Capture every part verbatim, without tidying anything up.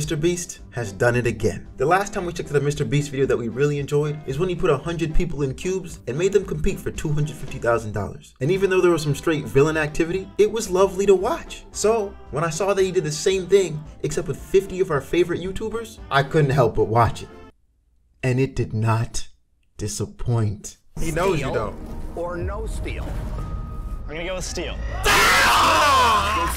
MrBeast has done it again. The last time we checked out a MrBeast video that we really enjoyed is when he put one hundred people in cubes and made them compete for two hundred fifty thousand dollars. And even though there was some straight villain activity, it was lovely to watch. So when I saw that he did the same thing, except with fifty of our favorite YouTubers, I couldn't help but watch it. And it did not disappoint. He knows you though. Or no steal. I'm gonna go with steal.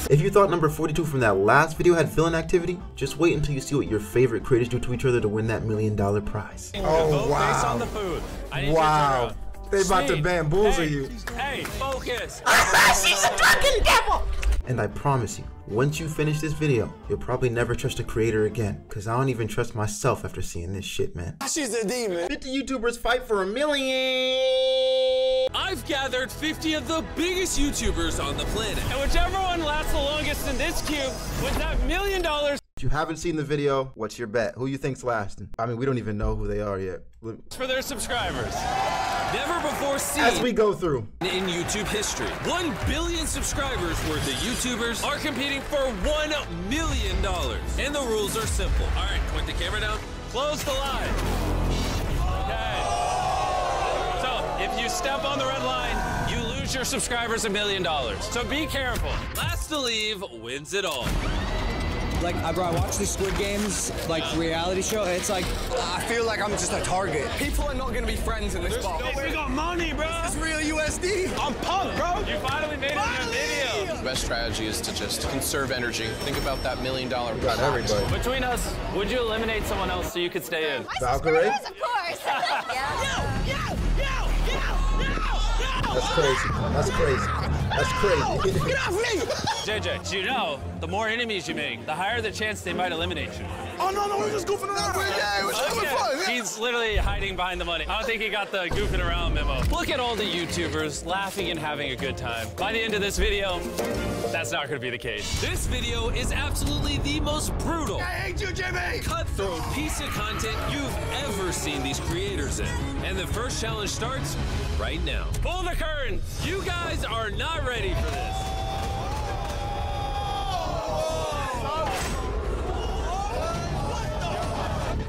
If you thought number forty-two from that last video had villain activity, just wait until you see what your favorite creators do to each other to win that million dollar prize. Oh wow. Based on the food. I wow. They about to bamboozle hey, you. Hey, focus. She's a fucking devil. And I promise you, once you finish this video, you'll probably never trust a creator again. Cause I don't even trust myself after seeing this shit, man. She's a demon. fifty YouTubers fight for a million. I've gathered fifty of the biggest YouTubers on the planet. And whichever one lasts the longest in this cube with that million dollars. If you haven't seen the video, what's your bet? Who you think's lasting? I mean, we don't even know who they are yet. For their subscribers. Never before seen. As we go through. In YouTube history, one billion subscribers worth of YouTubers are competing for one million dollars. And the rules are simple. All right, point the camera down. Close the line. If you step on the red line, you lose your subscribers a million dollars. So be careful. Last to leave wins it all. Like, I, bro, I watched the Squid Games, like, yeah. reality show, and it's like, I feel like I'm just a target. People are not gonna be friends in this There's ball. No way. We got money, bro. This is real U S D. I'm pumped, bro. You finally made finally. it in your video. The best strategy is to just conserve energy. Think about that million dollar got everybody. Between us, would you eliminate someone else so you could stay in? Valkyrae? Of course. yeah. Yo, yo, yo. That's crazy. That's crazy. That's crazy. Get off me! J J, you know, the more enemies you make, the higher the chance they might eliminate you. Oh, no, no, we're just goofing around. Yeah, it was okay. fun. Yeah. He's literally hiding behind the money. I don't think he got the goofing around memo. Look at all the YouTubers laughing and having a good time. By the end of this video, that's not going to be the case. This video is absolutely the most brutal, I hate you, Jimmy, cutthroat piece of content you've ever seen these creators in. And the first challenge starts right now. Pull the curtain. You guys are not ready for this.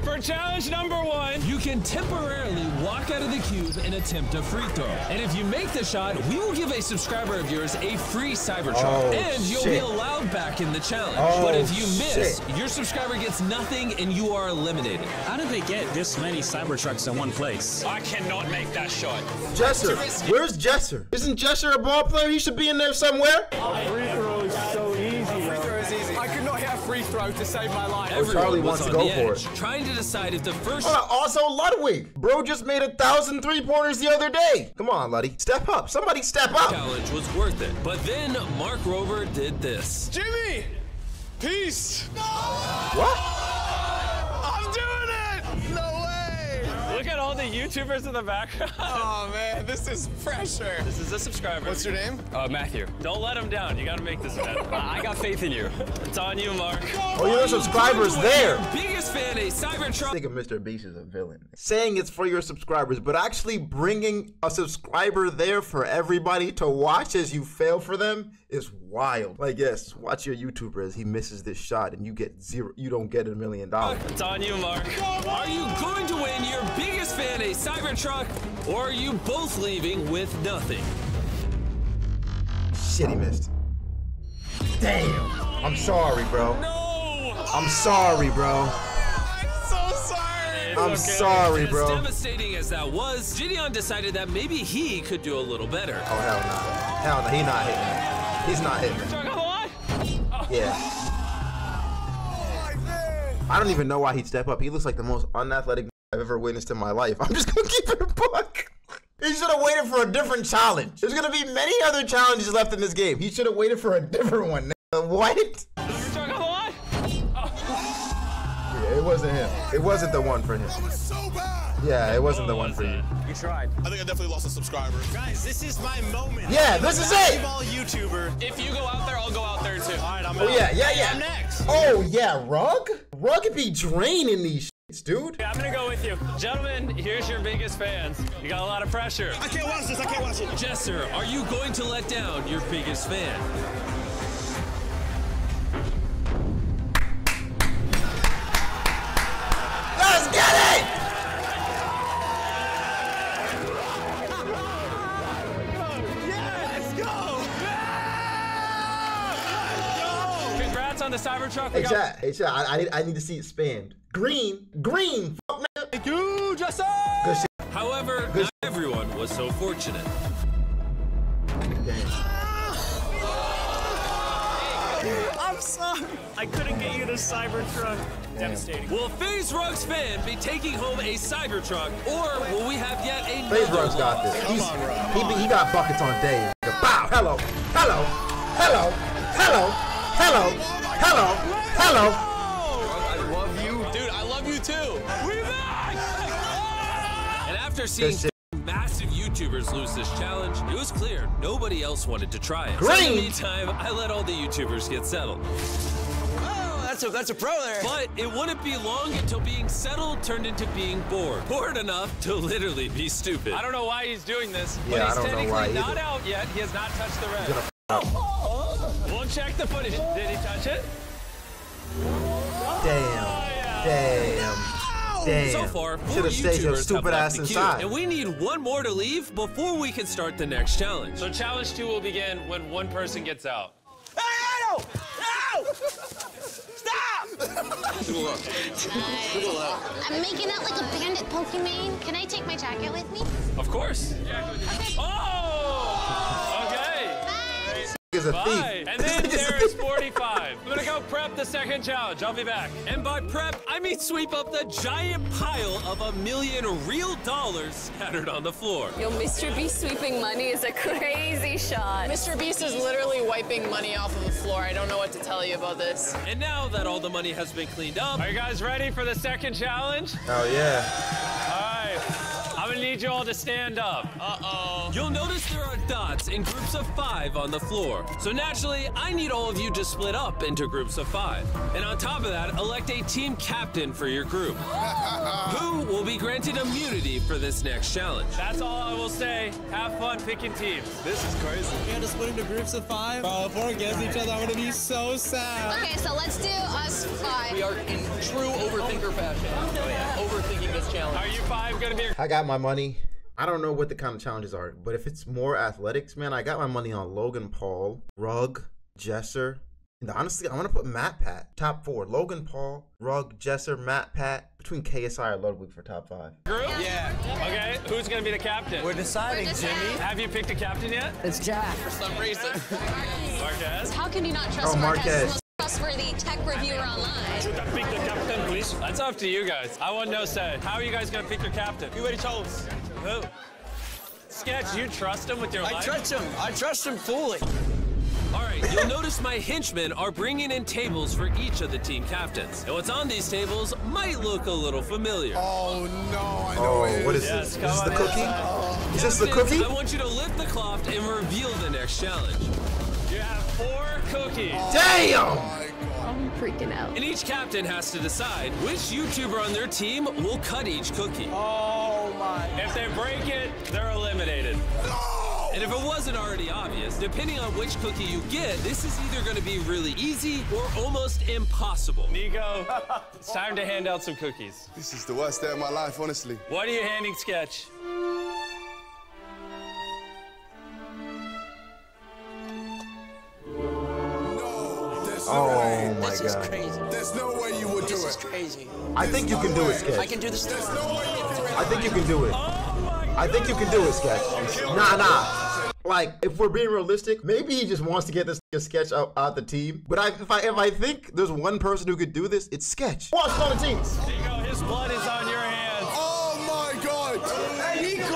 For challenge number one, you can temporarily walk out of the cube and attempt a free throw. And if you make the shot, we will give a subscriber of yours a free Cybertruck. Oh, and you'll shit. be allowed back in the challenge. Oh, but if you miss, shit. your subscriber gets nothing and you are eliminated. How did they get this many Cybertrucks in one place? I cannot make that shot. Jesser, where's Jesser? Isn't Jesser a ball player? He should be in there somewhere. Oh, free throw is so easy. Free throw is easy. I could not have free throw to save my life. Oh, Charlie wants to go for it. Trying to decide if the first oh, also Ludwig bro just made a thousand three-pointers the other day. Come on, Luddy, step up. Somebody step up. Challenge was worth it, but then Mark Rober did this. Jimmy, peace. No! What? I'm doing it. No way. Look at all the YouTubers in the background. Oh man, this is pressure. This is a subscriber. What's your name? Uh, Matthew. Don't let him down. You gotta make this man. uh, I got faith in you. It's on you, Mark. Oh, your subscriber's there. Fan, a Cybertruck. I think of MrBeast as a villain. Saying it's for your subscribers, but actually bringing a subscriber there for everybody to watch as you fail for them is wild. Like, yes, watch your YouTuber as he misses this shot and you get zero. You don't get a million dollars. It's on you, Mark. Are you going to win your biggest fan a Cybertruck, or are you both leaving with nothing? Shit, he missed. Damn. I'm sorry, bro. No. I'm sorry, bro. I'm okay. sorry, bro. As devastating as that was, Gideon decided that maybe he could do a little better. Oh, hell no. Hell no, he's not hitting it. He's not hitting it. Oh. Yeah. Oh, I don't even know why he'd step up. He looks like the most unathletic I've ever witnessed in my life. I'm just going to keep it a buck. He should have waited for a different challenge. There's going to be many other challenges left in this game. He should have waited for a different one. What? It wasn't him. It wasn't the one for him. That was so bad. Yeah, it wasn't the one for you. You tried. I think I definitely lost a subscriber. Guys, this is my moment. Yeah, this is it. YouTuber. If you go out there, I'll go out there too. All right, I'm Oh, yeah, yeah, yeah. I'm next. Oh, yeah, Rug? Rug be draining these shits, dude. Yeah, I'm going to go with you. Gentlemen, here's your biggest fans. You got a lot of pressure. I can't watch this. I can't watch it. Jesser, are you going to let down your biggest fan? the Cybertruck. Hey, chat. Hey, chat. I, I, I need to see it spammed. Green. Green. Fuck, nigga. Thank you, Jesser. Good shit. However, Good not shit. everyone was so fortunate. I'm sorry. I couldn't get you the Cybertruck. Devastating. Will FaZe Rug's fan be taking home a Cybertruck, or will we have yet another? FaZe Rug's got this. He's, on, he, he got buckets on day. Wow. Hello. Hello. Hello. Hello. Hello. Hello. Hello. I love you. Dude, I love you too. We back! And after seeing massive YouTubers lose this challenge, it was clear nobody else wanted to try it. Great. So in the meantime, I let all the YouTubers get settled. Oh, that's a, that's a pro there. But it wouldn't be long until being settled turned into being bored. Bored enough to literally be stupid. I don't know why he's doing this, yeah, but he's I don't technically know why not either. out yet. He has not touched the red. Oh, oh, oh. We'll check the footage. Did he touch it? Damn. Oh, yeah. Damn. No. Damn. So far, four YouTubers have left the queue, and we need one more to leave before we can start the next challenge. So challenge two will begin when one person gets out. Hey, no! No! Stop! I'm making out like a bandit, Pokimane. Can I take my jacket with me? Of course. Yeah. Okay. Oh! Okay. Bye. Is a Bye. And then there is forty-five. I'm gonna go prep the second challenge. I'll be back. And by prep, I mean sweep up the giant pile of a million real dollars scattered on the floor. Yo, MrBeast sweeping money is a crazy shot. MrBeast is literally wiping money off of the floor. I don't know what to tell you about this. And now that all the money has been cleaned up, are you guys ready for the second challenge? Oh yeah. All right. I'm gonna need you all to stand up. Uh-oh. You'll notice there are dots in groups of five on the floor. So naturally, I need all of you to split up into groups of five. And on top of that, elect a team captain for your group. Who will be granted immunity for this next challenge. That's all I will say. Have fun picking teams. This is crazy. We had to split into groups of five. Bro, if we're against each other, I'm gonna be so sad. Okay, so let's do us five. We are in true overthinker fashion. Oh, yeah. Overthinking this challenge. Are you five gonna be I got my money. I don't know what the kind of challenges are, but if it's more athletics, man, I got my money on Logan Paul, Rug, Jesser, and honestly, I want to put MatPat top four. Logan Paul, Rug, Jesser, MatPat between K S I or Ludwig for top five. Group? Yeah. Okay. Who's gonna be the captain? We're deciding, We're deciding. Jimmy. Have you picked a captain yet? It's Jack. For some reason. Marques. How can you not trust oh, Marques? Trustworthy tech reviewer online. Should I pick the captain, please? That's up to you guys. I want no say. How are you guys gonna pick your captain? You already told us. Who? Sketch, you trust him with your I life? I trust him. I trust him fully. All right, you'll notice my henchmen are bringing in tables for each of the team captains. And what's on these tables might look a little familiar. Oh, no, I know oh, it is. What is yes, this? Is this the cookie? Oh. Is this the cookie? I want you to lift the cloth and reveal the next challenge. You have four cookies. Oh, damn! I'm freaking out. And each captain has to decide which YouTuber on their team will cut each cookie. Oh my. If they break it, they're eliminated. No! And if it wasn't already obvious, depending on which cookie you get, this is either going to be really easy or almost impossible. Nico, it's time to hand out some cookies. This is the worst day of my life, honestly. What are you handing Sketch? Oh my this god. Is crazy. There's no way you would this do it. This is crazy. I think you can do it, Sketch. I can do this. There's no way you can do it. I think you can do it. Oh I think you can do it, Sketch. Nah, nah. Like, if we're being realistic, maybe he just wants to get this Sketch out, out the team. But I, if I if I think there's one person who could do this, it's Sketch. Watch on the team. Nico, his blood is on your hands. Oh my god. Hey, Nico.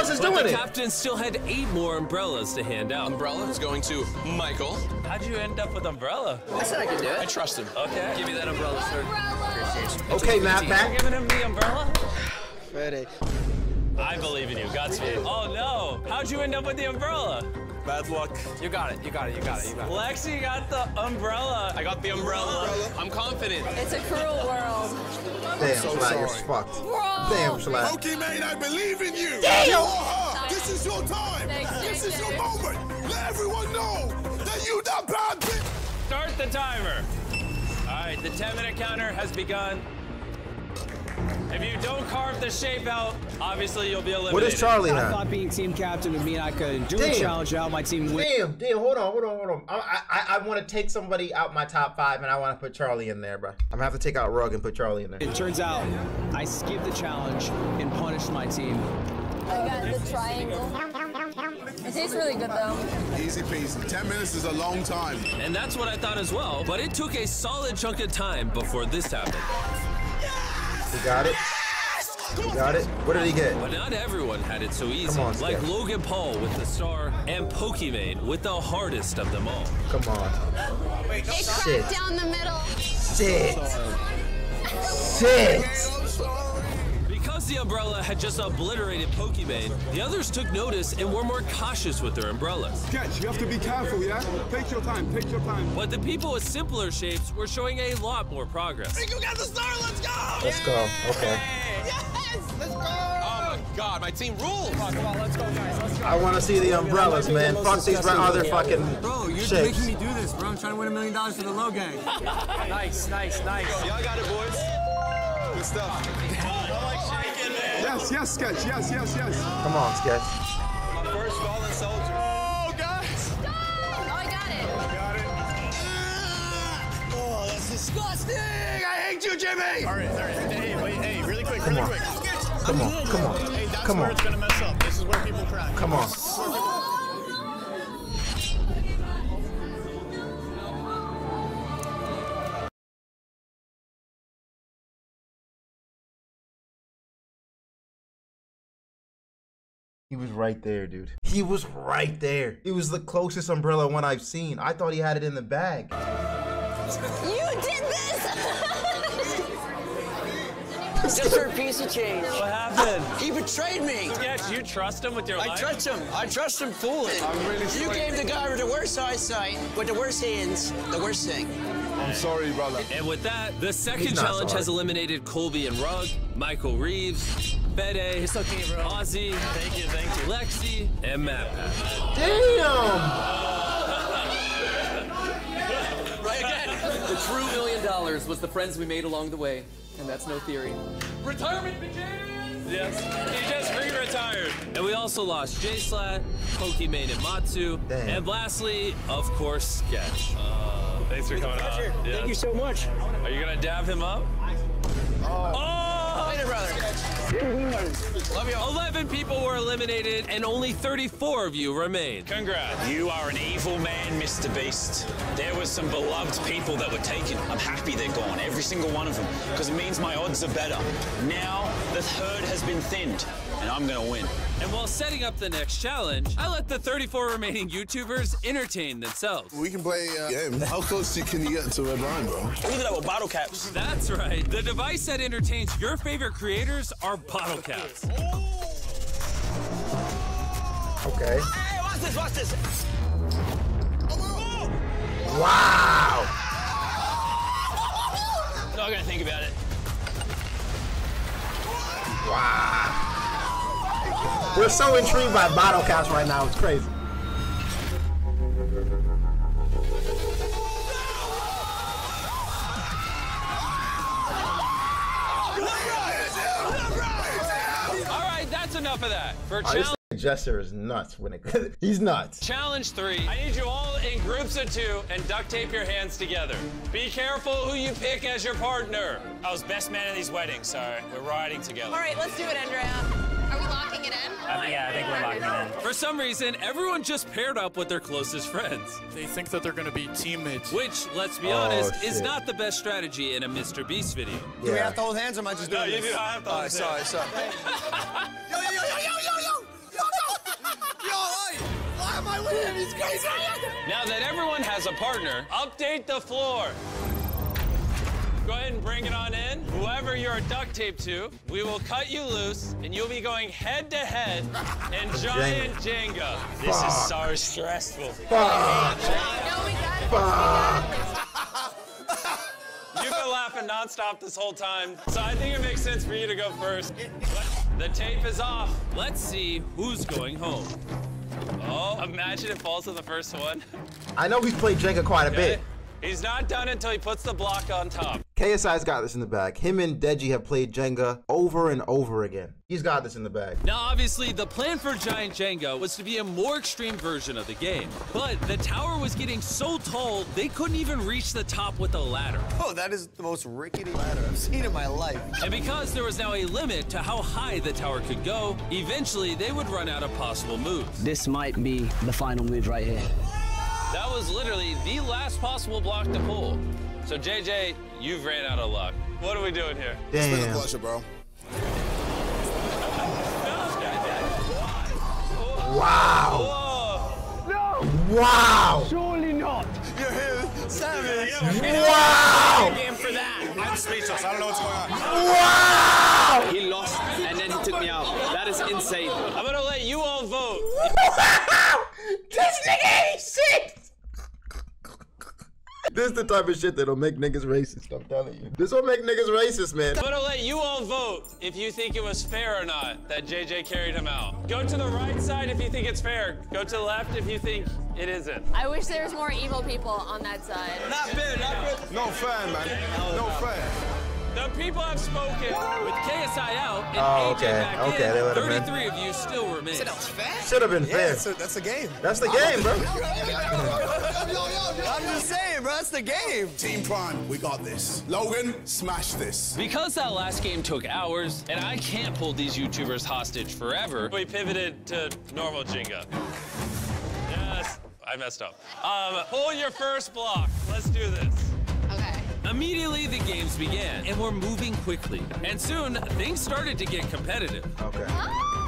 Is doing but the it. captain still had eight more umbrellas to hand out. Umbrella is going to Michael. How'd you end up with umbrella? I said I could do it. I trust him. Okay. Give me that umbrella, sir. Umbrella. Okay, Matt, Matt. You're giving him the umbrella? Ready. I believe in you. Godspeed. Oh, no. How'd you end up with the umbrella? Bad luck. You got it. You got it. You got it. You got it. Lexi got the umbrella. I got the umbrella. umbrella. I'm confident. It's a cruel world. Damn, so Sly is fucked. Bro. Damn, Sly. Pokimane, I believe in you. Damn. You are her. This is your time. Thanks, this thanks, is your thanks. moment. Let everyone know that you not bad bitch. Start the timer. All right, the ten-minute counter has begun. If you don't carve the shape out, obviously you'll be eliminated. What does Charlie have? I thought being team captain would mean I could do damn. a challenge out my team. Win. Damn, damn, hold on, hold on, hold on. I, I, I want to take somebody out my top five, and I want to put Charlie in there, bro. I'm gonna have to take out Rug and put Charlie in there. It turns out I skipped the challenge and punished my team. I got the triangle. It tastes really good though. Easy peasy. Ten minutes is a long time. And that's what I thought as well, but it took a solid chunk of time before this happened. Yes! We got it. Yes! We got it. What did he get? But not everyone had it so easy. Come on, like Logan Paul with the star and Pokimane with the hardest of them all. Come on. Wait, it shit. cracked down the middle. Shit. Shit. Shit. Because the umbrella had just obliterated Pokimane, the others took notice and were more cautious with their umbrellas. Sketch, you have to be careful, yeah? Take your time, take your time. But the people with simpler shapes were showing a lot more progress. I think you got the star, let's go! Let's go, okay. Yes, let's go! Oh my god, my team rules! Come on, come on, let's go guys, let's go. I want to see the umbrellas, man. Fuck these other fucking shapes. Bro, you're making me do this, bro. I'm trying to win a million dollars for the low gang. Nice, nice, nice. Y'all got it, boys. Good stuff. Yes, yes, Sketch, yes, yes, yes. Come on, Sketch. My first fallen soldier. Oh, guys! Go! Oh, I got it. I got it. Ah! Oh, that's disgusting! I hate you, Jimmy! All right, all right. Hey, wait, hey, really quick, come really on. quick. Come on, come on, hey, that's come where on. It's gonna mess up. This is where people crack. Come on. He was right there, dude. He was right there. It was the closest umbrella one I've seen. I thought he had it in the bag. You did this! Just for a piece of change. What happened? He betrayed me. Yes, you trust him with your I life? I trust him. I trust him fully. I'm really you sorry. gave the guy with the worst eyesight, with the worst hands, the worst thing. I'm sorry, brother. And with that, the second challenge sorry. has eliminated Colby and Rug, Michael Reeves, Bede, it's okay, bro. Ozzy, thank you, thank you. Lexi, and MatPat. Damn! Right again. The true million dollars was the friends we made along the way, and that's no theory. Retirement begins! Yes, he just re-retired. And we also lost J-Slat, Pokimane and Matsu, Damn. and lastly, of course, Sketch. Uh, thanks for coming out. Yes. Thank you so much. Are you gonna dab him up? Uh, oh! Later, brother. Love you all. eleven people were eliminated, and only thirty-four of you remain. Congrats. You are an evil man, Mister Beast. There were some beloved people that were taken. I'm happy they're gone, every single one of them, because it means my odds are better. Now, the herd has been thinned, and I'm going to win. And while setting up the next challenge, I let the thirty-four remaining YouTubers entertain themselves. We can play a uh, game. How close can you get to red line, bro? We did that with bottle caps. That's right. The device that entertains your favorite creators are bottle caps. Okay. Hey, watch this, watch this. Wow. No, I'm gonna think about it. Wow. We're so intrigued by bottle caps right now, it's crazy. Alright, that's enough of that. For challenge Jesser is nuts when it he's nuts. Challenge three. I need you all in groups of two and duct tape your hands together. Be careful who you pick as your partner. I was best man at these weddings, so we're riding together. Alright, let's do it, Andrea. Are we locking it in? Uh, yeah, I think we're locking it in. For some reason, everyone just paired up with their closest friends. They think that they're gonna be teammates. Which, let's be oh, honest, shit. is not the best strategy in a Mister Beast video. Yeah. Do we have to hold hands or am I just doing no, this? No, you do not have to hold hands. Sorry, sorry. Yo, yo, yo, yo, yo, yo, yo, yo! Yo, hey! Why am I with him? He's crazy! Now that everyone has a partner, update the floor. Go ahead and bring it on in. Whoever you're duct taped to, we will cut you loose, and you'll be going head to head in giant Jenga. Fuck. This is so stressful. Fuck. No, we got it. Fuck. You've been laughing nonstop this whole time, so I think it makes sense for you to go first. But the tape is off. Let's see who's going home. Oh, imagine it falls to the first one. I know we've played Jenga quite a bit. He's not done until he puts the block on top. K S I's got this in the bag. Him and Deji have played Jenga over and over again. He's got this in the bag. Now, obviously, the plan for Giant Jenga was to be a more extreme version of the game. But the tower was getting so tall, they couldn't even reach the top with a ladder. Oh, that is the most rickety ladder I've seen in my life. And because there was now a limit to how high the tower could go, eventually they would run out of possible moves. This might be the final move right here. That was literally the last possible block to pull. So, J J, you've ran out of luck. What are we doing here? Damn. Spin the flusher, bro. Wow. No. Wow. Surely not. You're here. Seven. Wow. Game for that. I'm speechless. I don't know what's going on. Wow. He lost, and then he took me out. That is insane. I'm going to let you all vote. Wow. This nigga ain't shit. This is the type of shit that'll make niggas racist, I'm telling you. This will make niggas racist, man. I'm gonna let you all vote if you think it was fair or not that J J carried him out. Go to the right side if you think it's fair. Go to the left if you think it isn't. I wish there was more evil people on that side. Not fair, not fair. No fair, man. No fair. The people have spoken. With K S I out and oh, A J okay. back okay, in, they let thirty-three of you still remain. Should have been yeah, fair. That's, a, that's the game. That's the game, bro. I'm just saying, bro, that's the game. Team Prime, we got this. Logan, smash this. Because that last game took hours, and I can't hold these YouTubers hostage forever, we pivoted to normal Jenga. Yes, I messed up. Um, pull your first block. Let's do this. Immediately, the games began, and we're moving quickly. And soon, things started to get competitive. Okay. Oh,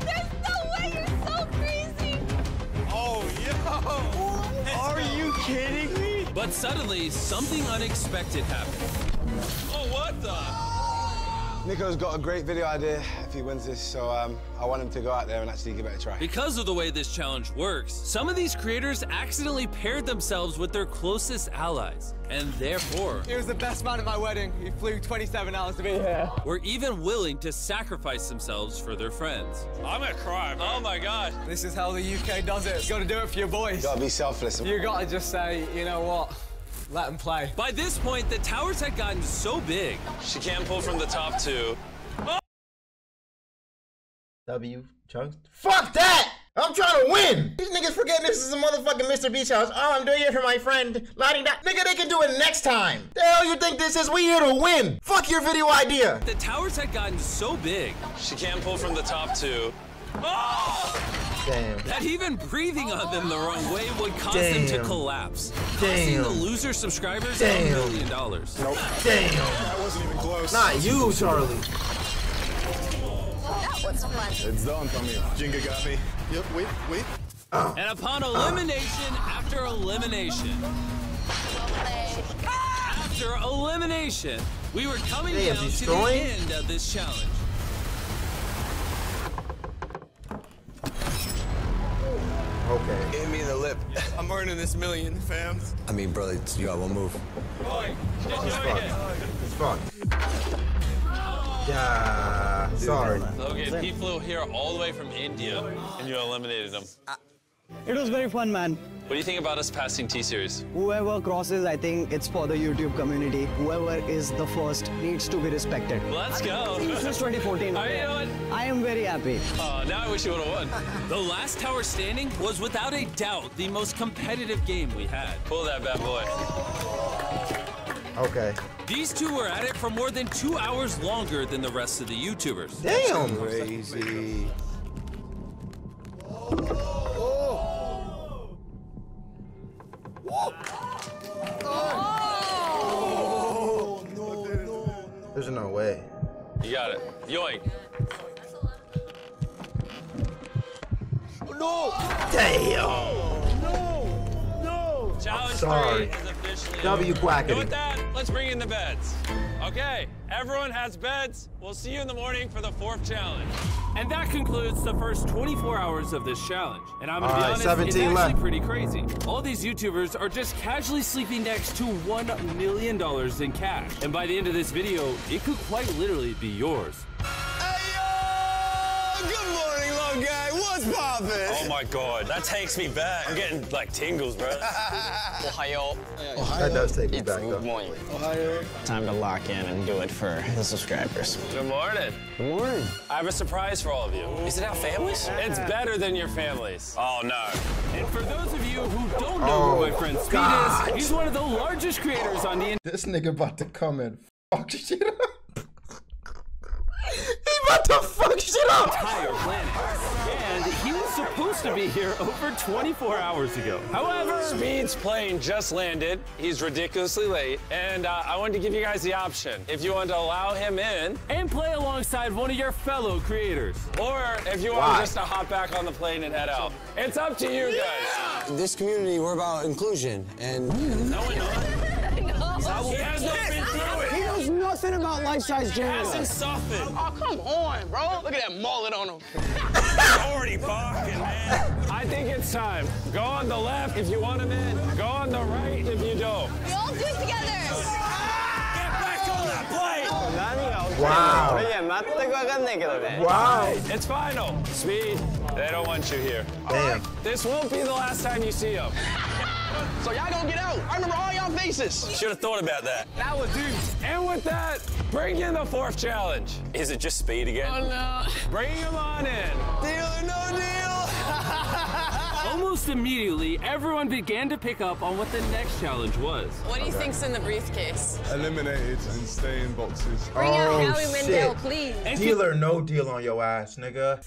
there's no way you're so crazy. Oh, yo. Are you kidding me? But suddenly, something unexpected happened. Oh, what the? Nico's got a great video idea if he wins this, so um, I want him to go out there and actually give it a try. Because of the way this challenge works, some of these creators accidentally paired themselves with their closest allies. And therefore, he was the best man at my wedding. He flew twenty-seven hours to be here. We're even willing to sacrifice themselves for their friends. I'm gonna cry, bro. Oh my God. This is how the U K does it. You gotta do it for your boys. You gotta be selfless. You gotta just say, you know what? Let them play. By this point, the towers had gotten so big. She can't pull from the top two. Oh! W chunks. Fuck that! I'm trying to win! These niggas forgetting this is a motherfucking MrBeast house. Oh, I'm doing it for my friend. Lighting that. Nigga, they can do it next time. The hell you think this is? We here to win. Fuck your video idea. The towers had gotten so big. She can't pull from the top two. Oh! Damn. That even breathing on them the wrong way would cause Damn. them to collapse. Damn. Causing the loser subscribers Damn. a million dollars. Nope. Damn. That wasn't even close. Not you, Charlie. That was fun. It's done for me. Jenga got me. Yep, wait, wait. Oh. And upon elimination oh. after elimination, ah! after elimination, we were coming Damn, down to the end of this challenge. Okay. Give me the lip. I'm earning this million, fam. I mean, bro, it's, you got one move. Boy, it's fun. It. It's fun. Yeah, Dude, sorry. Logan, he flew here all the way from India, and you eliminated him. It was very fun, man. What do you think about us passing T-Series? Whoever crosses, I think it's for the YouTube community. Whoever is the first needs to be respected. Let's go. Since twenty fourteen. Are you doing? I am very happy. Oh, now I wish you would have won. The last tower standing was without a doubt the most competitive game we had. Pull that bad boy. Okay. These two were at it for more than two hours longer than the rest of the YouTubers. Damn! Crazy. Oh. Oh. Oh. No, no, no. There's no way. You got it. Yoink. No! Damn! No! No! Challenge three is officially W Quackity. Let's bring in the beds. Okay, everyone has beds. We'll see you in the morning for the fourth challenge. And that concludes the first twenty-four hours of this challenge. And I'm gonna be honest, it's actually pretty crazy. All these YouTubers are just casually sleeping next to one million dollars in cash. And by the end of this video, it could quite literally be yours. Hey, yo! Good morning, Logan. up, gang? What's poppin'? Oh my god, that takes me back. I'm getting like tingles, bro. Ohio. Ohio. That does take me it's back. Good morning. Ohio. Time to lock in and do it for the subscribers. Good morning. Good morning. I have a surprise for all of you. Is it our families? Yeah. It's better than your families. Oh no. And for those of you who don't know oh, who my friend Speed god. is, he's one of the largest creators on the internet. This nigga about to come and fuck shit up. He about to fuck shit up! Entire planet. And he was supposed to be here over twenty-four hours ago. However, Speed's plane just landed. He's ridiculously late. And uh, I wanted to give you guys the option. If you want to allow him in and play alongside one of your fellow creators. Or if you want just to hop back on the plane and head out. It's up to you guys. In this community, we're about inclusion. And no, we're not. No. He has not been through it. There's nothing about life-size James. Hasn't softened. Oh, come on, bro. Look at that mullet on him. Already barking, man. I think it's time. Go on the left if you want him in. Go on the right if you don't. We all do it together. Get back on that plane. Wow. Wow. It's final. Speed, they don't want you here. Damn. This won't be the last time you see him. So y'all gonna get out. I remember all y'all faces. Should have thought about that. That would do. And with that, bring in the fourth challenge. Is it just Speed again? Oh, no. Bring him on in. Deal or no deal? Almost immediately, everyone began to pick up on what the next challenge was. What do you okay. think's in the briefcase? Eliminated and stay in boxes. Bring oh, out Howie Mandel, please. Deal or no deal on your ass, nigga.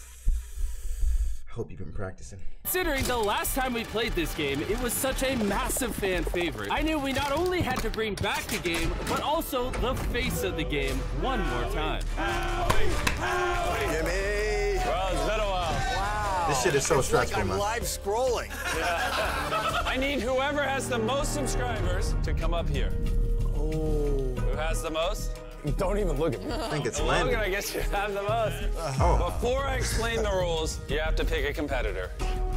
Hope you've been practicing. Considering the last time we played this game, it was such a massive fan favorite. I knew we not only had to bring back the game, but also the face of the game one more time. Howie! Howie! Jimmy! Well, it's been a while. Wow. This shit is so it's stressful, like I'm man. live scrolling. Yeah. I need whoever has the most subscribers to come up here. Oh. Who has the most? Don't even look at me. I think it's Landon. Logan, I guess you have the most. Oh. Before I explain the rules, you have to pick a competitor.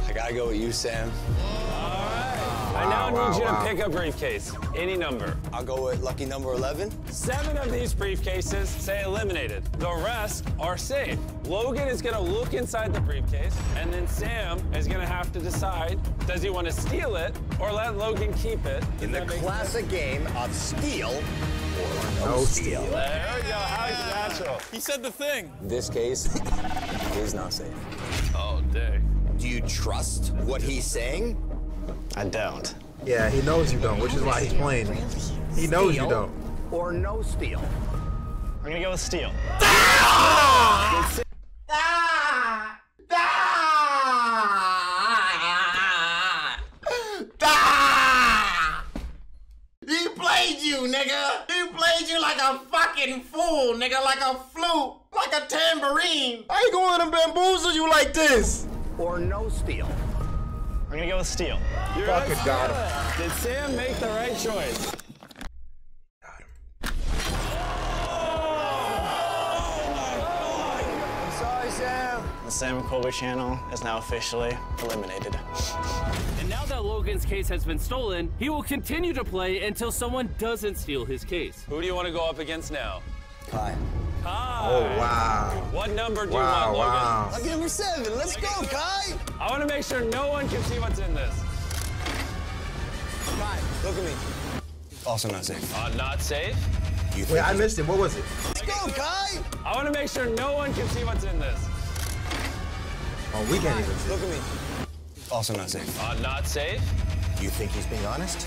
I gotta go with you, Sam. All right. Wow, I now wow, need you wow. to pick a briefcase, any number. I'll go with lucky number eleven. Seven of these briefcases say eliminated. The rest are safe. Logan is gonna look inside the briefcase, and then Sam is gonna have to decide, does he want to steal it or let Logan keep it? In the classic game of steal, No, no steal. steal. There we go. How is natural? He said the thing. This case is not safe. Oh, dang. Do you trust what he's saying? I don't. Yeah, he knows you don't, which is why he's playing. He knows steal you don't. Or no steal. We're gonna go with steal. Ah! Ah! Ah! Ah! He played you, nigga. Played you like a fucking fool, nigga, like a flute, like a tambourine. I ain't gonna let him bamboozle you like this. Or no steal. We're gonna go with steal. You fucking right, got him. Did Sam make the right choice? Got him. Oh, oh my god. I'm sorry, Sam. The Sam and Colby channel is now officially eliminated. And now that Logan's case has been stolen, he will continue to play until someone doesn't steal his case. Who do you want to go up against now? Kai. Kai. Oh, wow. What number do wow, you want, Logan? Wow. Lucky number seven. Let's Lucky go, Kai. I want to make sure no one can see what's in this. Kai, look at me. Also not safe. Uh, not safe? You Wait, I missed it. What was it? Let's go, Kai. I want to make sure no one can see what's in this. Oh, we can't even see. Look at me. Also not safe. Uh, not safe? You think he's being honest?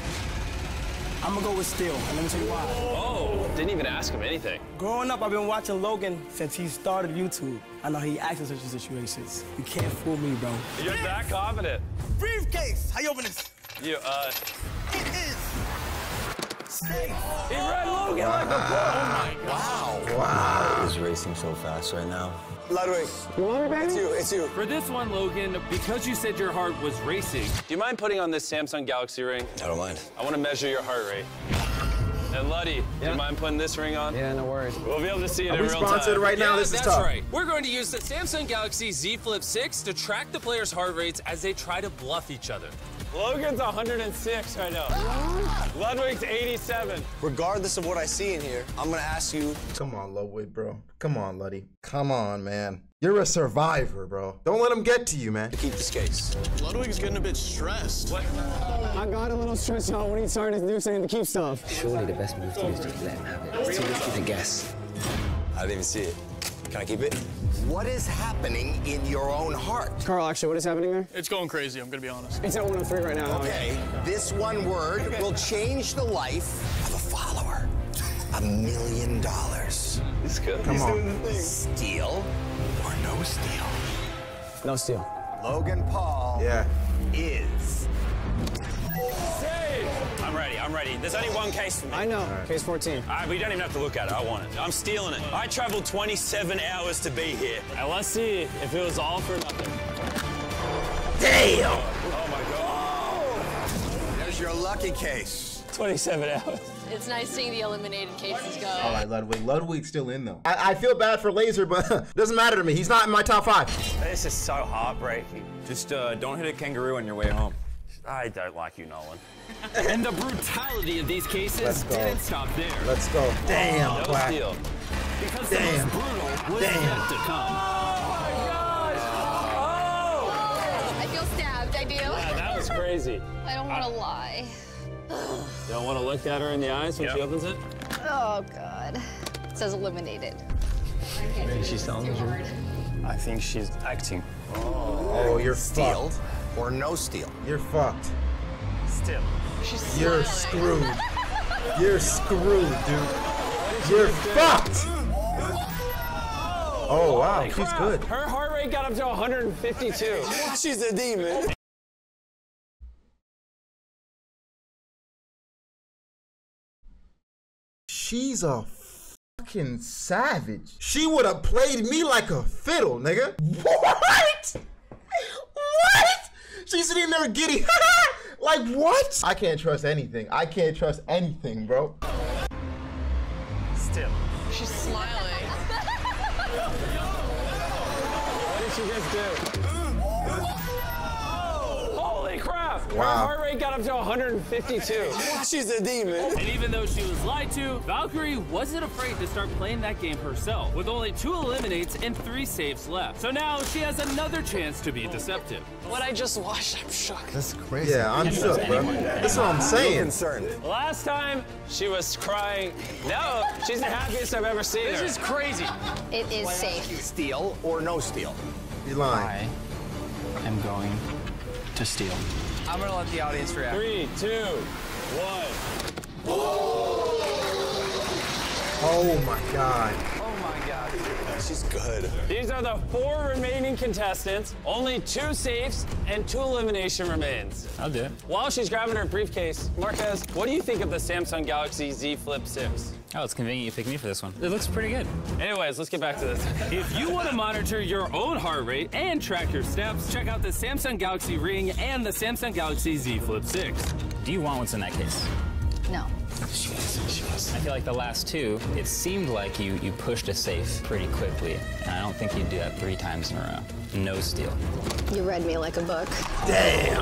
I'm gonna go with steal, and let me tell you why. Oh, didn't even ask him anything. Growing up, I've been watching Logan since he started YouTube. I know he acts in such situations. You can't fool me, bro. You're yes. that confident. Briefcase, how you open this? You, uh... It is... Safe. He ran Logan wow. like a pro. Oh my God. Wow. Wow. Wow. He's racing so fast right now. Ludwig, you want me, baby? It's you, it's you. For this one, Logan, because you said your heart was racing, do you mind putting on this Samsung Galaxy ring? I don't mind. I want to measure your heart rate. And Luddy, yeah. do you mind putting this ring on? Yeah, no worries. We'll be able to see it Are in real time. Are we sponsored right now? Yeah, this is tough. That's right. We're going to use the Samsung Galaxy Z Flip six to track the players' heart rates as they try to bluff each other. Logan's one hundred six right now. What? Ludwig's eighty-seven. Regardless of what I see in here, I'm gonna ask you. Come on, Ludwig, bro. Come on, Luddy. Come on, man. You're a survivor, bro. Don't let him get to you, man. To keep this case. Ludwig's getting a bit stressed. What? I got a little stressed out when he started to do saying to keep stuff. Surely the best move to do is just let him have it. So let's give a guess. I didn't even see it. Can I keep it? What is happening in your own heart? Carl, actually, what is happening there? It's going crazy, I'm gonna be honest. It's at one oh three right now. Okay, this one word okay. will change the life of a follower. A million dollars. This is good. Come He's on. Doing the thing. Steal or no steal? No steal. Logan Paul yeah. is... I'm ready, I'm ready. There's only one case for me. I know, right. case fourteen. All right, we don't even have to look at it, I want it. I'm stealing it. I traveled twenty-seven hours to be here. And let's see if it was all for nothing. Damn! Oh my God. Oh. There's your lucky case. twenty-seven hours. It's nice seeing the eliminated cases go. All right, Ludwig. Ludwig's still in, though. I, I feel bad for Laser, but it doesn't matter to me. He's not in my top five. This is so heartbreaking. Just uh, don't hit a kangaroo on your way home. I don't like you, Nolan. And the brutality of these cases didn't stop there. Let's go. Damn, no Black. Steal. Because Damn. the most brutal was yet to come. Oh, my gosh. Oh. Oh. I feel stabbed, I do. Yeah, that was crazy. I don't want to lie. You don't want to look at her in the eyes when yep. she opens it? Oh, God. It says eliminated. I can't Maybe she's telling the truth. I think she's acting. Oh, oh you're Stealed. fucked. Or no steal. You're fucked. Still. She's You're screwed. You're screwed, dude. You're fucked. Oh, wow. Holy She's crap. good. Her heart rate got up to one hundred fifty-two. She's a demon. She's a fucking savage. She would have played me like a fiddle, nigga. What? What? She's sitting there giddy. Like, what? I can't trust anything. I can't trust anything, bro. Still. She's smiling. What did she just do? Oh, holy crap! Wow. Her heart rate got up to one hundred fifty-two. She's a demon. And even though she was lied to, Valkyrae wasn't afraid to start playing that game herself, with only two eliminates and three saves left. So now she has another chance to be deceptive. What I just watched, I'm shook. That's crazy. Yeah, I'm shook, bro. That's what I'm saying. I'm concerned. Last time, she was crying. No, she's the happiest I've ever seen her. This is crazy. It is Why safe. Steal or no steal? You're lying. I am going to steal. I'm going to let the audience react. Three, two, one. Oh, my God. She's good. These are the four remaining contestants. Only two safes and two elimination remains. I'll do it. While she's grabbing her briefcase, Marques, what do you think of the Samsung Galaxy Z Flip six? Oh, it's convenient you picked me for this one. It looks pretty good. Anyways, let's get back to this. If you want to monitor your own heart rate and track your steps, check out the Samsung Galaxy Ring and the Samsung Galaxy Z Flip six. Do you want what's in that case? No. She was, she was. I feel like the last two, it seemed like you, you pushed a safe pretty quickly. And I don't think you'd do that three times in a row. No steal. You read me like a book. Damn!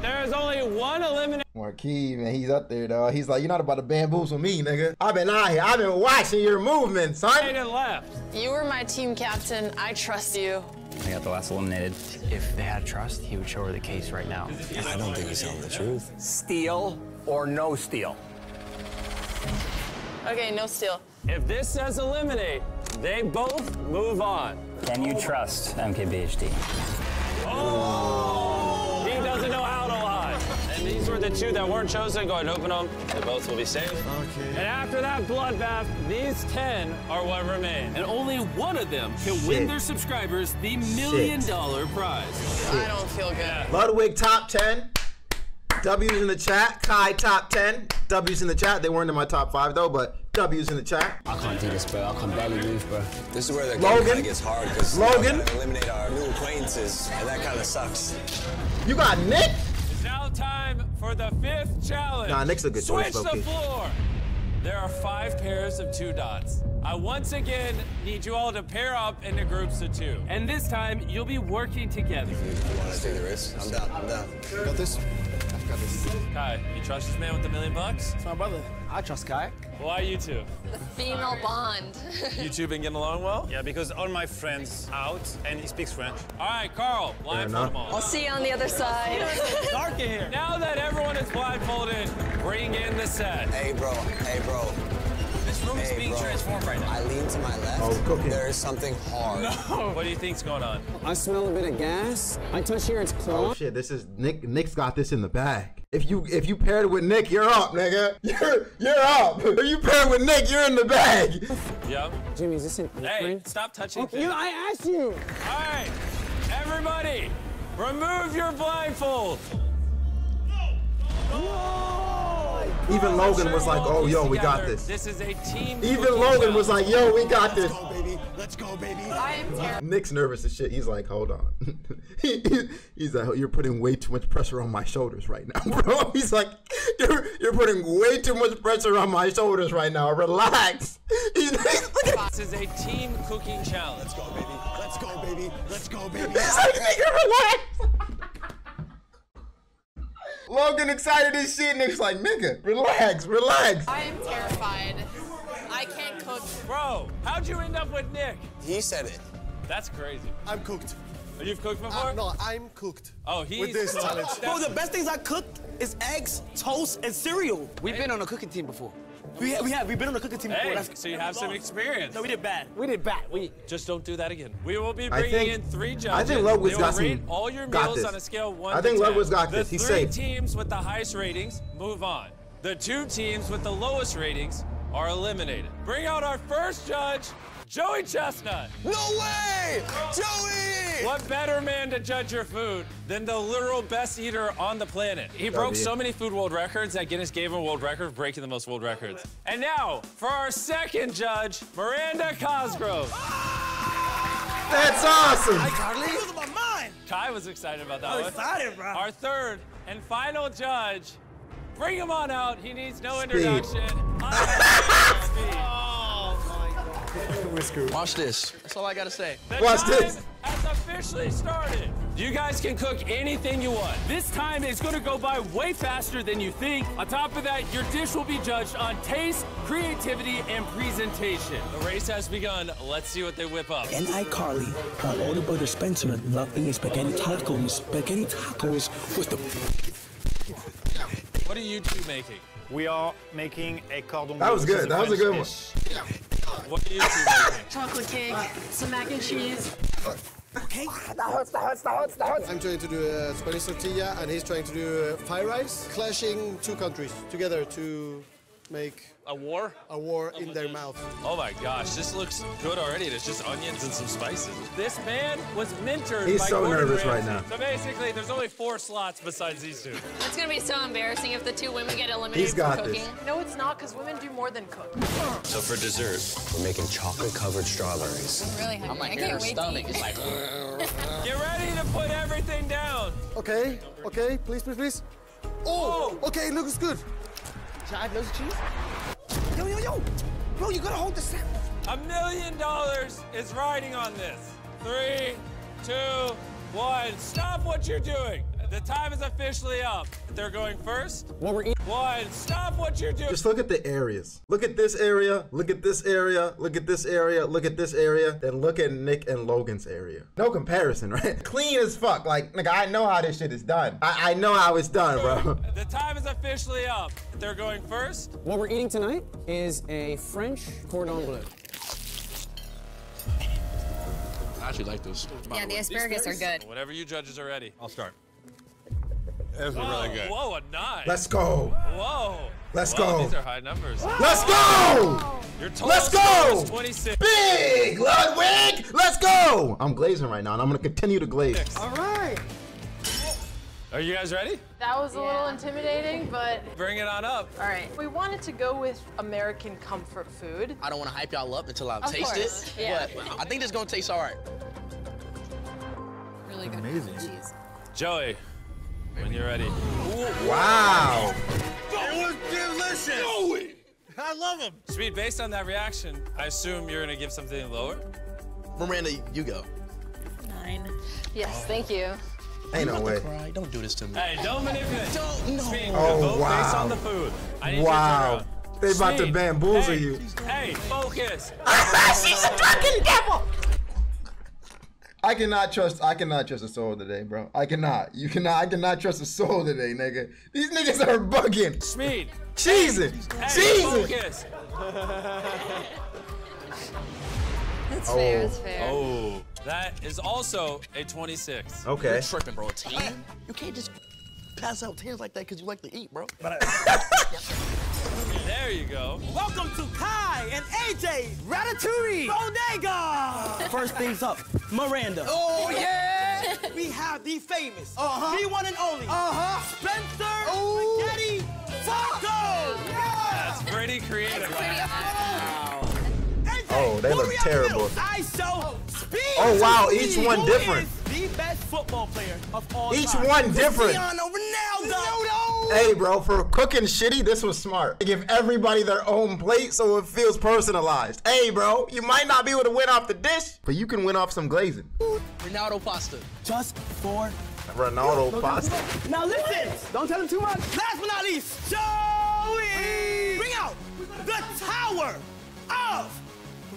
There's only one elimination. Marquis, man, he's up there, dog. He's like, you're not about to bamboozle me, nigga. I've been out here. I've been watching your movements, son. Right and left. You were my team captain. I trust you. I got the last eliminated. If they had trust, he would show her the case right now. I don't think he's telling the truth. Steal or no steal? Okay, no steal. If this says eliminate, they both move on. Can you trust M K B H D? Oh! He doesn't know how to lie. And these were the two that weren't chosen. Go ahead and open them. They both will be safe. Okay. And after that bloodbath, these ten are what remain. And only one of them can Shit. win their subscribers the million Shit. dollar prize. Shit. I don't feel good. Ludwig top ten. W's in the chat. Kai top ten. W's in the chat. They weren't in my top five though, but W's in the chat. I can't do this, bro. I can barely move, bro. This is where the Logan. game kind of gets hard because we gotta eliminate our new acquaintances, and that kind of sucks. You got Nick? Now time for the fifth challenge. Nah, Nick's a good choice. Switch the floor. There are five pairs of two dots. I once again need you all to pair up into groups of two. And this time, you'll be working together. You, you want to take the risk? I'm down, I'm down. You got this? I've got this. Kai, you trust this man with a million bucks? It's my brother. I trust Kai. Why you two? The female bond. You two been getting along well? Yeah, because all my friends out, and he speaks French. All right, Carl, blindfold them all. I'll see you on the other side. It's dark in here. Now that everyone is blindfolded, bring in the set. Hey, bro. Hey, bro. This room is hey, being bro. transformed right now. I lean to my left. Oh, cooking. There is something hard. No. What do you think's going on? I smell a bit of gas. I touch here, it's close. Oh shit! This is Nick. Nick's got this in the bag. If you if you paired with Nick, you're up, nigga. You're you're up. If you paired with Nick, you're in the bag. Yep. Jimmy, is this in? Hey, ring? Stop touching. Okay, you, I asked you. All right, everybody, remove your blindfold. No. Oh. Even Logan was like, oh, yo, we got this. This is a team. Even Logan was like, yo, we got this. Let's go, baby. Let's go, baby. I am terrified. Nick's nervous as shit. He's like, hold on. he, he, he's like, oh, you're putting way too much pressure on my shoulders right now, bro. He's like, you're, you're putting way too much pressure on my shoulders right now. Relax. This is a team cooking challenge. Let's go, baby. Let's go, baby. Let's go, baby. He's like, nigga, relax. Logan excited as shit, Nick's like, nigga, relax, relax. I am terrified. I can't cook. Bro, how'd you end up with Nick? He said it. That's crazy. I'm cooked. You've cooked before? Uh, no, I'm cooked. Oh, he's with this challenge. Bro, the best things I cooked is eggs, toast, and cereal. We've hey. been on a cooking team before. We have, we have, we've been on a cooking team hey, before. That's, so you have some lost. experience. No, we did bad. We did bad. We just don't do that again. We will be bringing think, in three judges. I think Ludwig's got some. All your meals on a scale of one I to think Ludwig's got this. He's safe. The three teams with the highest ratings move on. The two teams with the lowest ratings are eliminated. Bring out our first judge, Joey Chestnut. No way! Joey! What better man to judge your food than the literal best eater on the planet? He broke so many food world records that Guinness gave him a world record for breaking the most world records. And now, for our second judge, Miranda Cosgrove. That's awesome! Hi, Charlie. Kai was excited about that I'm one. excited, bro. Our third and final judge, bring him on out. He needs no Speed. introduction. Watch this. That's all I gotta say. The Watch time this. has officially started. You guys can cook anything you want. This time it's gonna go by way faster than you think. On top of that, your dish will be judged on taste, creativity, and presentation. The race has begun. Let's see what they whip up. And I, Carly, her older brother Spencer, loving his spaghetti tacos. Spaghetti tacos with the. What are you two making? We are making a cordon bleu. That was good. That was a good dish. one. What are you two making? Chocolate cake, uh, some mac and cheese. Okay. That hurts, that hurts, that hurts, that hurts. I'm trying to do a Spanish tortilla, and he's trying to do a fried rice. Clashing two countries together to make... A war? A war oh in their gosh. mouth. Oh my gosh, this looks good already. It's just onions and some spices. This man was mentored He's by so Gordon nervous Ramsay. right now. So basically, there's only four slots besides these two. It's gonna be so embarrassing if the two women get eliminated He's got from cooking. This. No, it's not, because women do more than cook. So for dessert, we're making chocolate-covered strawberries. I'm really hungry. I'm like, I can't wait stomach. to eat. Like, get ready to put everything down. Okay, okay, please, please, please. Oh, oh. okay, looks good. Should I have loads of cheese? Yo, yo, yo! Bro, you gotta hold the sandwich. A million dollars is riding on this. Three, two, one. Stop what you're doing. The time is officially up. They're going first. What we're eating. One, stop what you're doing. Just look at the areas. Look at this area. Look at this area. Look at this area. Look at this area. Then look at Nick and Logan's area. No comparison, right? Clean as fuck. Like, nigga, I know how this shit is done. I, I know how it's done, bro. The time is officially up. They're going first. What we're eating tonight is a French cordon bleu. I actually like those. Yeah, the asparagus are good. Whatever you judges are ready. I'll start. This is really good. Whoa, a nine. Let's go. Whoa. Let's Whoa, go. These are high numbers. Whoa. Let's go. Your total Let's go. Is twenty-six. Big Ludwig. Let's go. I'm glazing right now, and I'm going to continue to glaze. Six. All right. Are you guys ready? That was a yeah. little intimidating, but... Bring it on up. All right. We wanted to go with American comfort food. I don't want to hype y'all up until I of taste course. it, yeah. but I think it's going to taste all right. Really good. Amazing. Cheese. Joey. When you're ready. Wow. It was delicious. I love him. Speed, based on that reaction, I assume you're gonna give something lower? Miranda, you go. Nine. Yes, oh. Thank you. Ain't no way. Cry. Don't do this to me. Hey, don't manipulate. Don't. No. Speed, oh, vote wow. Based on the food. I need wow. To they about Speed. To bamboozle hey. You. Hey, focus. She's a fucking devil. I cannot trust. I cannot trust a soul today, bro. I cannot. You cannot. I cannot trust a soul today, nigga. These niggas are bugging. Speed. Cheesing. Cheesing. Hey, focus. It's oh. Fair. It's fair. Oh. That is also a twenty-six. Okay. You're tripping, bro. It's ten. You can't just pass out tears like that because you like to eat, bro. But I... There you go. Welcome to Kai and A J Ratatouille Bodega. First things up, Miranda. Oh, yeah. We have the famous, uh-huh. the one and only, uh-huh. Spencer Ooh. Spaghetti Taco. Yeah. That's pretty creative. That's pretty wow. Wow. Oh, they look terrible. I show Speed. Oh wow, each one different. The best football player of all time. Each one different. Cristiano Ronaldo. Hey, bro, for cooking shitty, this was smart. They give everybody their own plate so it feels personalized. Hey, bro, you might not be able to win off the dish, but you can win off some glazing. Ronaldo pasta. Just for Ronaldo Yo, pasta. Now listen, don't tell him too much. Last but not least, Joey. Bring out the Tower of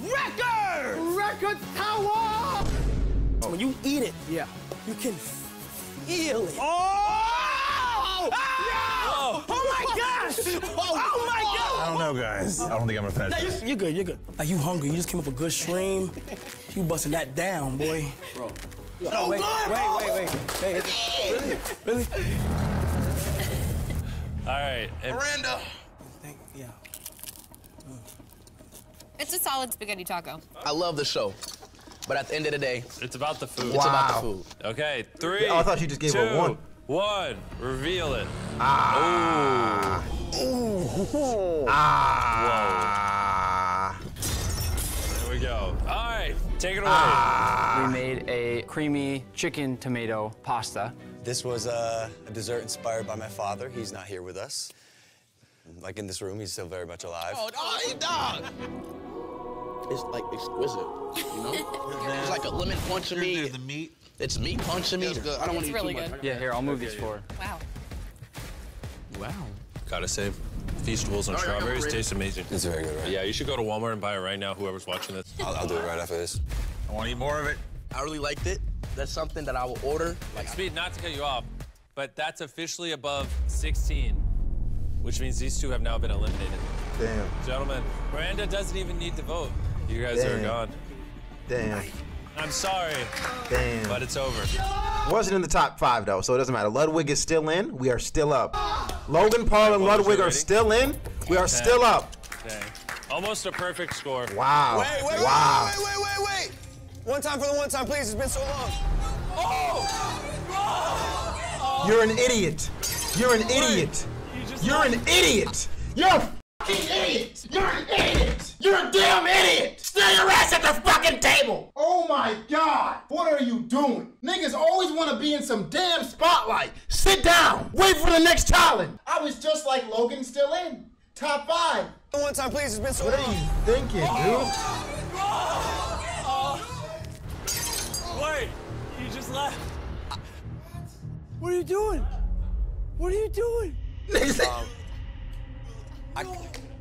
Records! Record Tower! Oh. When you eat it, yeah, you can feel it. Oh! Oh, oh! Oh my gosh! Oh my God! I don't know, guys. I don't think I'm a fan. No, you're good, you're good. Are you hungry? You just came up a good stream. You busting that down, boy. Bro. No, wait, good, wait, wait, wait, wait, wait. Really? Really? All right. Miranda! Yeah. It's a solid spaghetti taco. I love the show, but at the end of the day, it's about the food. Wow. It's about the food. Okay, three. Oh, I thought you just gave two, her one. One. Reveal it. Ah. Ooh. Ooh. Ah. Whoa. There we go. All right, take it away. Ah. We made a creamy chicken tomato pasta. This was a, a dessert inspired by my father. He's not here with us. Like in this room, he's still very much alive. Oh, oh he died. It's like exquisite, you know? It's like a lemon punch of meat. The meat. It's meat punch of meat. It's good. I don't want to eat really too much. Good. Yeah, here, I'll move okay, these four. Yeah. Wow. Wow. Gotta say, Feastables and oh, strawberries yeah, taste amazing. It's very good, right? Yeah, you should go to Walmart and buy it right now, whoever's watching this. I'll, I'll do it right after this. I want to eat more of it. I really liked it. That's something that I will order. Like Speed, not to cut you off, but that's officially above sixteen. Which means these two have now been eliminated. Damn. Gentlemen, Miranda doesn't even need to vote. You guys Damn. Are gone. Damn. I'm sorry. Damn. But it's over. Wasn't in the top five, though, so it doesn't matter. Ludwig is still in. We are still up. Logan Paul and Ludwig are still in. We are still up. Okay. Almost a perfect score. Wow. Wait, wait, wow. wait, wait, wait, wait, wait. One time for the one time, please. It's been so long. Oh! Oh! You're an idiot. You're an idiot. You're an idiot! You're a fucking idiot! You're an idiot! You're a damn idiot! Stay your ass at the fucking table! Oh my God! What are you doing? Niggas always want to be in some damn spotlight! Sit down! Wait for the next challenge! I was just like Logan still in. Top five. One time, please, it's been so long. What are you thinking, dude? Wait, you just left. What are you doing? What are you doing? um, I,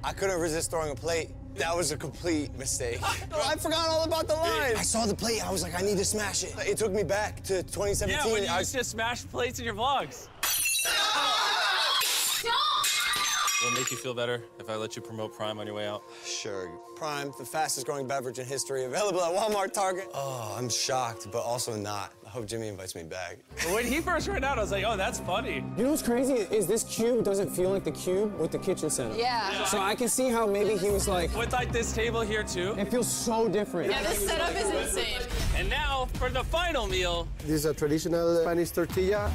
I couldn't resist throwing a plate. That was a complete mistake. Bro, I forgot all about the line. I saw the plate, I was like, I need to smash it. It took me back to twenty seventeen. Yeah, when you I used to smash plates in your vlogs. Will it make you feel better if I let you promote Prime on your way out? Sure. Prime, the fastest growing beverage in history, available at Walmart, Target. Oh, I'm shocked, but also not. I hope Jimmy invites me back. When he first ran out, I was like, oh, that's funny. You know what's crazy is this cube doesn't feel like the cube with the kitchen center. Yeah. yeah. So I can see how maybe he was like... With like this table here, too. It feels so different. Yeah, this setup is insane. And now for the final meal. This is a traditional Spanish tortilla.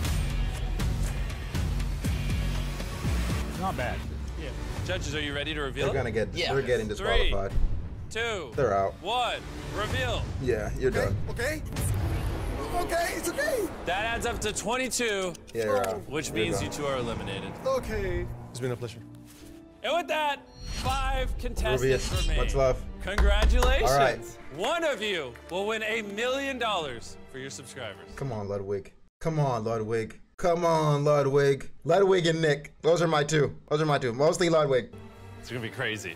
Not bad. Yeah. Judges, are you ready to reveal? They're gonna get. Yeah. They're getting disqualified. Three, two. They're out. One. Reveal. Yeah, you're okay. done. Okay. Okay, it's okay. That adds up to twenty-two. Yeah, you're out. Which you're means done. You two are eliminated. Okay. It's been a pleasure. And with that, five contestants remain. Much love. Congratulations. All right. One of you will win a million dollars for your subscribers. Come on, Ludwig. Come on, Ludwig. Come on, Ludwig. Ludwig and Nick. Those are my two. Those are my two. Mostly Ludwig. It's gonna be crazy.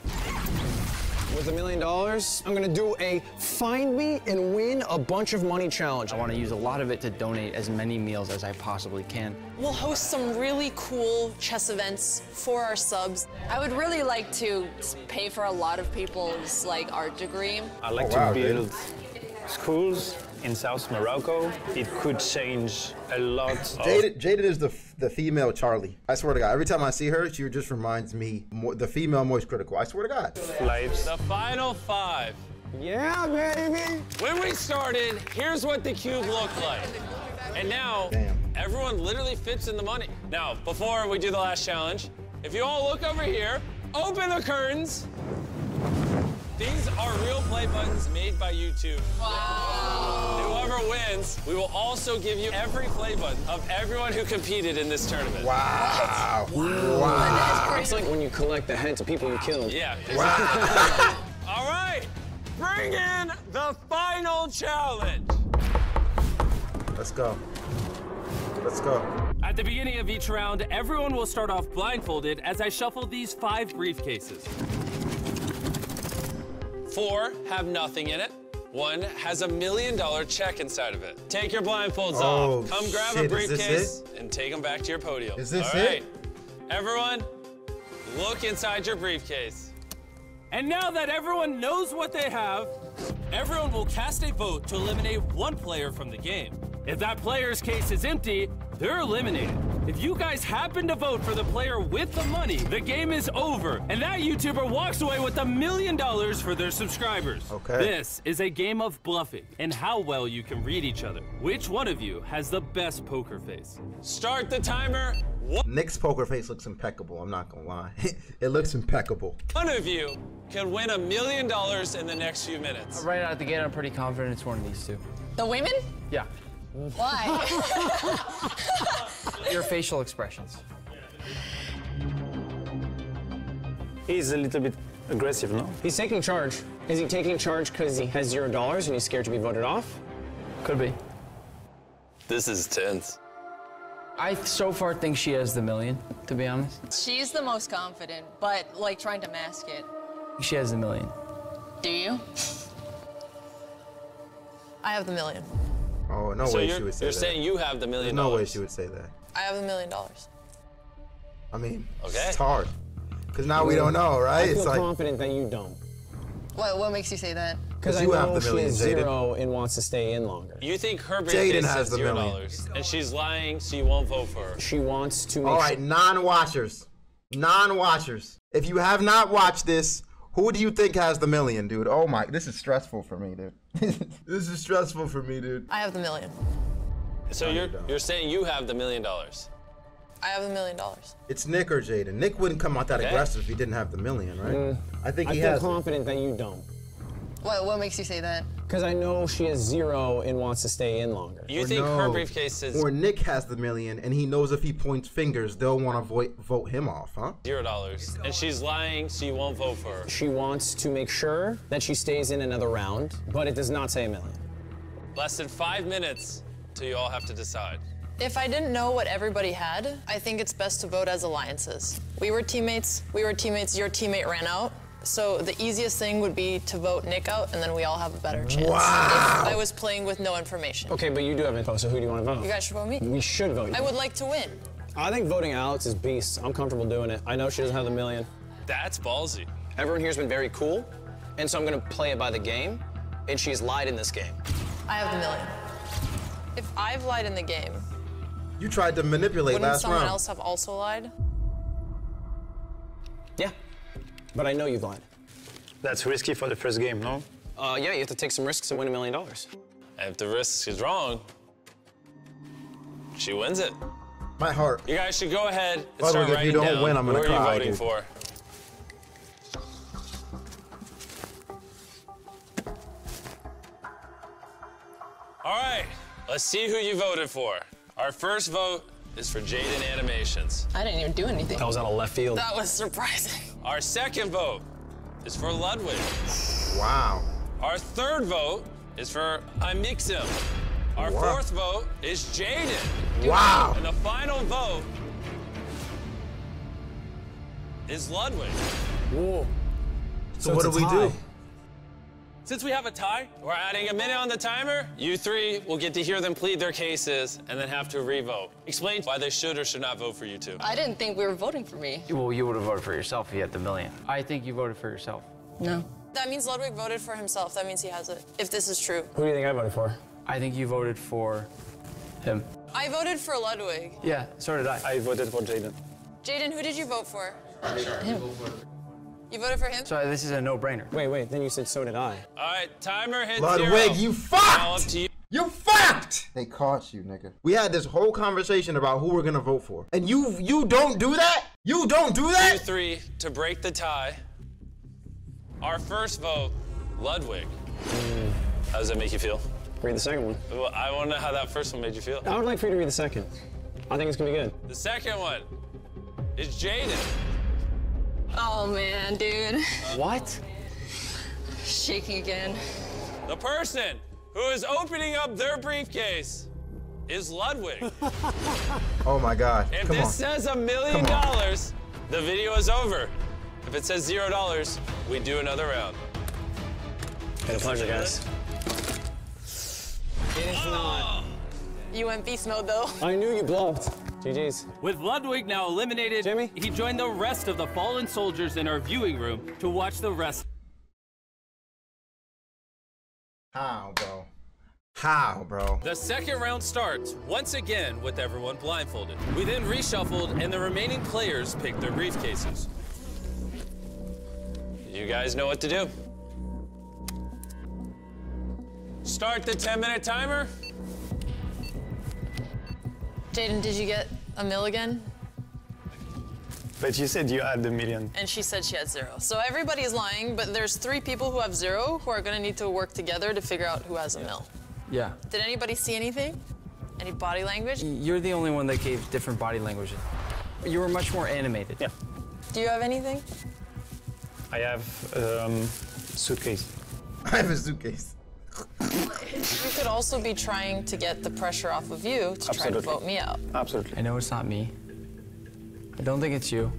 With a million dollars, I'm gonna do a find me and win a bunch of money challenge. I wanna use a lot of it to donate as many meals as I possibly can. We'll host some really cool chess events for our subs. I would really like to pay for a lot of people's like art degree. I like oh, wow, to build dude. schools in South Morocco. It could change a lot. Jaiden, Jaiden is the the female Charlie. I swear to God, every time I see her, she just reminds me more, the female Moist Critical. I swear to God. Lives. The final five. Yeah, baby. When we started, here's what the cube looked like. And now, damn, everyone literally fits in the money. Now, before we do the last challenge, if you all look over here, open the curtains. These are real play buttons made by YouTube. Wow. Whoever wins, we will also give you every play button of everyone who competed in this tournament. Wow. What? Wow. wow. It's like when you collect the heads of people you killed. Yeah. Exactly. Wow. All right. Bring in the final challenge. Let's go. Let's go. At the beginning of each round, everyone will start off blindfolded as I shuffle these five briefcases. Four have nothing in it. One has a million dollar check inside of it. Take your blindfolds oh, off. Come grab shit. a briefcase and take them back to your podium. Is this All right. it? Everyone, look inside your briefcase. And now that everyone knows what they have, everyone will cast a vote to eliminate one player from the game. If that player's case is empty, they're eliminated. If you guys happen to vote for the player with the money, the game is over, and that YouTuber walks away with a million dollars for their subscribers. Okay. This is a game of bluffing and how well you can read each other. Which one of you has the best poker face? Start the timer. Nick's poker face looks impeccable, I'm not gonna lie. It looks impeccable. One of you can win a million dollars in the next few minutes. Right out of the gate, I'm pretty confident it's one of these two. The women? Yeah. Why? Your facial expressions. He's a little bit aggressive, no? He's taking charge. Is he taking charge because he has zero dollars and he's scared to be voted off? Could be. This is tense. I so far think she has the million, to be honest. She's the most confident, but like trying to mask it. She has the million. Do you? I have the million. Oh, no way she would say that. You're saying you have the million dollars. No way she would say that. I have a million dollars. I mean, okay. It's hard. Because now we don't know, right? I feel confident that you don't. What, what makes you say that? Because I know she has zero and wants to stay in longer. You think her Jaiden has zero dollars, and she's lying, so you won't vote for her. She wants to make... All right, non-watchers. Non-watchers. If you have not watched this, who do you think has the million, dude? Oh my, this is stressful for me, dude. This is stressful for me, dude. I have the million. So no, you're you you're saying you have the million dollars? I have the million dollars. It's Nick or Jaiden. Nick wouldn't come out that okay. aggressive if he didn't have the million, right? Mm, I think he I has. I'm confident it. that you don't. What, what makes you say that? Because I know she has zero and wants to stay in longer. You or think no, her briefcase is... Or Nick has the million and he knows if he points fingers, they'll want to vo vote him off, huh? Zero dollars. And she's lying, so you won't vote for her. She wants to make sure that she stays in another round, but it does not say a million. Less than five minutes till you all have to decide. If I didn't know what everybody had, I think it's best to vote as alliances. We were teammates, we were teammates, your teammate ran out. So the easiest thing would be to vote Nick out, and then we all have a better chance. Wow! If I was playing with no information. Okay, but you do have info, so who do you want to vote? You guys should vote me. We should vote you. I would like to win. I think voting Alex is beast. I'm comfortable doing it. I know she doesn't have the million. That's ballsy. Everyone here's been very cool, and so I'm going to play it by the game, and she's lied in this game. I have the million. If I've lied in the game... You tried to manipulate wouldn't last round. Wouldn't someone else have also lied? Yeah. But I know you've lied. That's risky for the first game, no? Uh, yeah, you have to take some risks and win a million dollars. And if the risk is wrong, she wins it. My heart. You guys should go ahead and By start way, writing down. If you don't win, I'm gonna cry. Who are you voting for? All right, let's see who you voted for. Our first vote is for Jaiden Animations. I didn't even do anything. That was out of left field. That was surprising. Our second vote is for Ludwig. Wow. Our third vote is for Amixim. Our what? fourth vote is Jaiden. Wow. And the final vote is Ludwig. Whoa. So, so what do we tie. do? Since we have a tie, we're adding a minute on the timer. You three will get to hear them plead their cases and then have to re-vote. Explain why they should or should not vote for you two. I didn't think we were voting for me. Well, you would have voted for yourself if you had the million. I think you voted for yourself. No. That means Ludwig voted for himself. That means he has it, if this is true. Who do you think I voted for? I think you voted for him. I voted for Ludwig. Yeah, so did I. I voted for Jaiden. Jaiden, who did you vote for? Him. You voted for him? So this is a no-brainer. Wait, wait, then you said so did I. All right, timer hits Ludwig, zero. you fucked! You. you fucked! They caught you, nigga. We had this whole conversation about who we're gonna vote for. And you you don't do that? You don't do that? You three to break the tie. Our first vote, Ludwig. Mm. How does that make you feel? Read the second one. Well, I wanna know how that first one made you feel. I would like for you to read the second. I think it's gonna be good. The second one is Jaiden. Oh man, dude. What? Shaking again. The person who is opening up their briefcase is Ludwig. Oh my God. If Come this on. says a million dollars, the video is over. If it says zero dollars, we do another round. Been a pleasure, guys. It is not. You went beast mode though. I knew you bluffed. G G's. With Ludwig now eliminated, Jimmy? he joined the rest of the fallen soldiers in our viewing room to watch the rest. How, bro? How, bro? The second round starts once again with everyone blindfolded. We then reshuffled and the remaining players picked their briefcases. You guys know what to do. Start the ten minute timer. Jaiden, did you get a mill again? But you said you had the million. And she said she had zero. So everybody's lying, but there's three people who have zero who are gonna need to work together to figure out who has a mill. Yeah. Did anybody see anything? Any body language? You're the only one that gave different body language. You were much more animated. Yeah. Do you have anything? I have um, suitcase. I have a suitcase. You could also be trying to get the pressure off of you to Absolutely. try to vote me out. Absolutely. I know it's not me. I don't think it's you.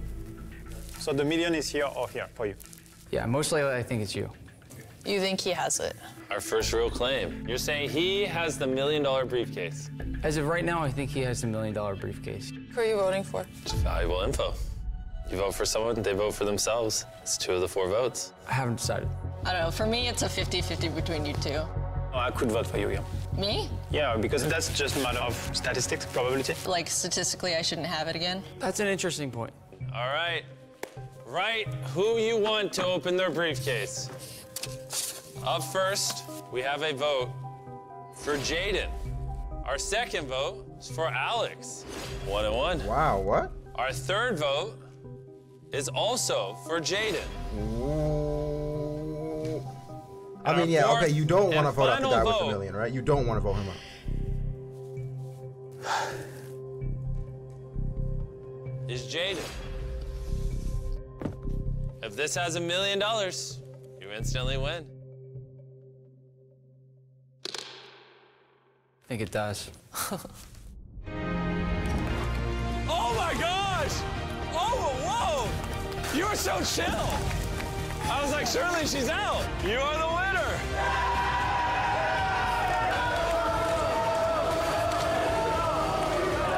So the million is here or here for you? Yeah, most likely I think it's you. You think he has it? Our first real claim. You're saying he has the million dollar briefcase. As of right now, I think he has the million dollar briefcase. Who are you voting for? It's valuable info. You vote for someone, they vote for themselves. It's two of the four votes. I haven't decided. I don't know, for me, it's a fifty fifty between you two. Oh, I could vote for you, yeah. Me? Yeah, because that's just a matter of statistics, probability. Like, statistically, I shouldn't have it again? That's an interesting point. All right. Write who you want to open their briefcase. Up first, we have a vote for Jaiden. Our second vote is for Alex. One and one. Wow, what? Our third vote is also for Jaiden. Ooh. I mean, yeah, okay, you don't want to vote out the guy with the million, right? You don't want to vote him out. Is Jaiden. If this has a million dollars, you instantly win. I think it does. Oh my gosh! Oh, whoa! You are so chill! I was like, surely she's out! You are the winner!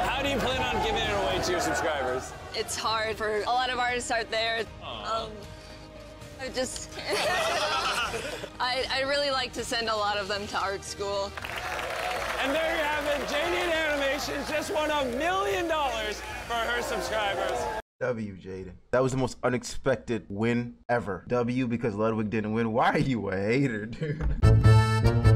How do you plan on giving it away to your subscribers? It's hard for a lot of artists out there. Um, I just... I, I really like to send a lot of them to art school. And there you have it, Jaiden Animations just won a million dollars for her subscribers. W, Jaiden. That was the most unexpected win ever. W, because Ludwig didn't win. Why are you a hater, dude?